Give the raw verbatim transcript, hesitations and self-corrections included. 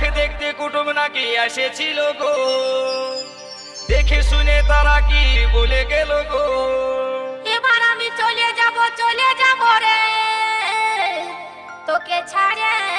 চোখে দেখতে কুটুম নাকি এসেছিল গো, দেখে শুনে তারা কি বলে গেল গো। এবার আমি চলে যাব চলে যাব রে তোকে ছাড়ে।